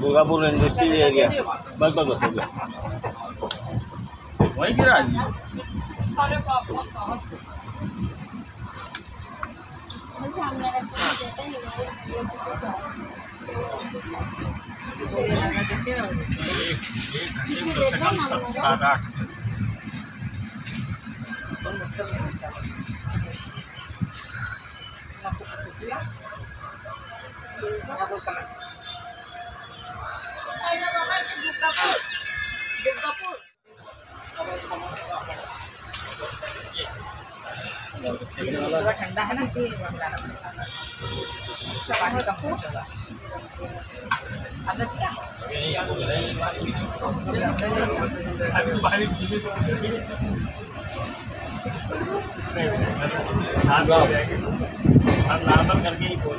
Durgapur industrial area बस बस हो गया वही गिरा जी। ठंडा है ना करके ही बोल